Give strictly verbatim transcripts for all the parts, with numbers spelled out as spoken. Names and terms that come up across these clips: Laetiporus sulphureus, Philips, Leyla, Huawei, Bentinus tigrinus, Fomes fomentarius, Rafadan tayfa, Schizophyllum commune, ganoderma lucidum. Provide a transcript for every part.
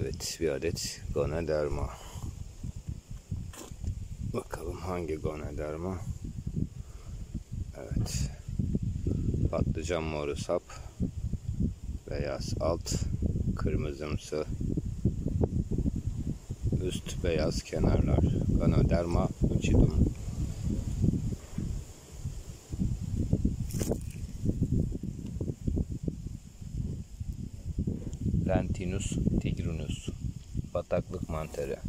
Evet, bir adet ganoderma. Bakalım hangi ganoderma? Evet. Patlıcan moru sap, beyaz alt, kırmızımsı üst, beyaz kenarlar. Ganoderma lucidum. Bentinus tigrinus, bataklık mantarı.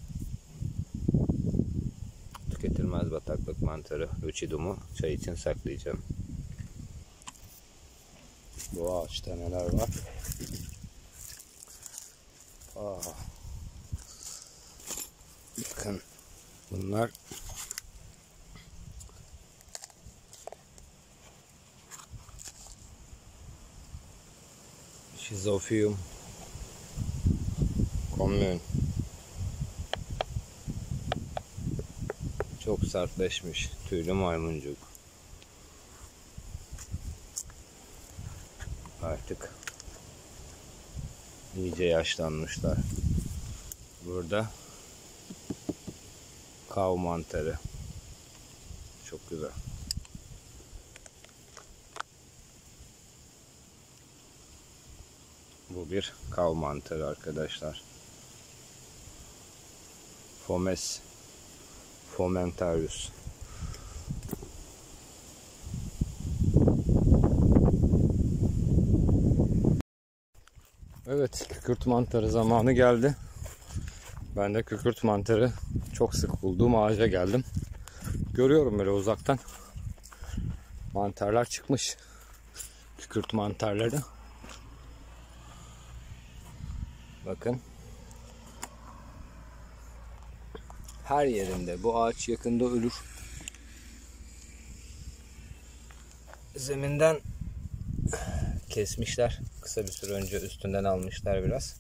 Tüketilmez bataklık mantarı lucidumu çay için saklayacağım. Bu ağaçta neler var? Aa, bakın bunlar Schizophyllum commune. Çok sertleşmiş tüylü maymuncuk. Artık iyice yaşlanmışlar. Burada kav mantarı. Çok güzel. Bu bir kav mantarı arkadaşlar. Fomes fomentarius. Evet, kükürt mantarı zamanı geldi. Ben de kükürt mantarı çok sık bulduğum ağaca geldim. Görüyorum böyle uzaktan. Mantarlar çıkmış. Kükürt mantarları. Bakın. Her yerinde. Bu ağaç yakında ölür. Zeminden kesmişler. Kısa bir süre önce üstünden almışlar biraz.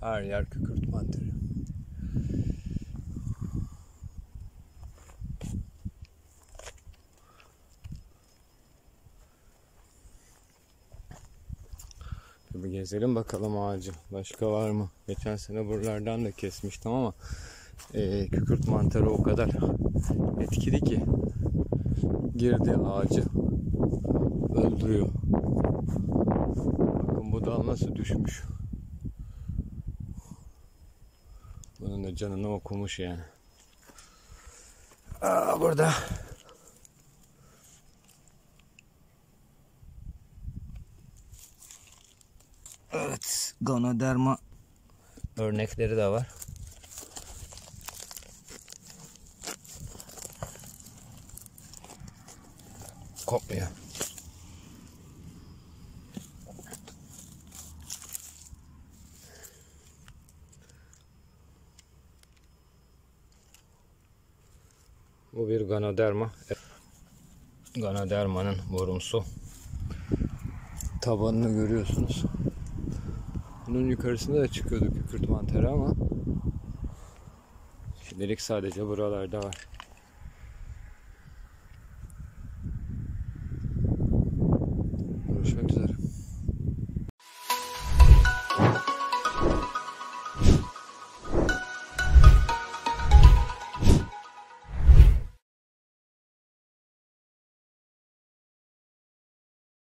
Her yer kükürt mantarı. Bir gezelim bakalım ağacı. Başka var mı? Geçen sene buralardan da kesmiştim ama e, kükürt mantarı o kadar etkili ki girdi ağacı. Öldürüyor. Bakın bu dal nasıl düşmüş. Bunun da canını okumuş yani. Aa, burada evet, ganoderma örnekleri de var. Kopmuyor. Bu bir ganoderma. Ganodermanın borumsu. Tabanını görüyorsunuz. Bunun yukarısında da çıkıyordu kükürt mantarı ama şimdilik sadece buralarda var.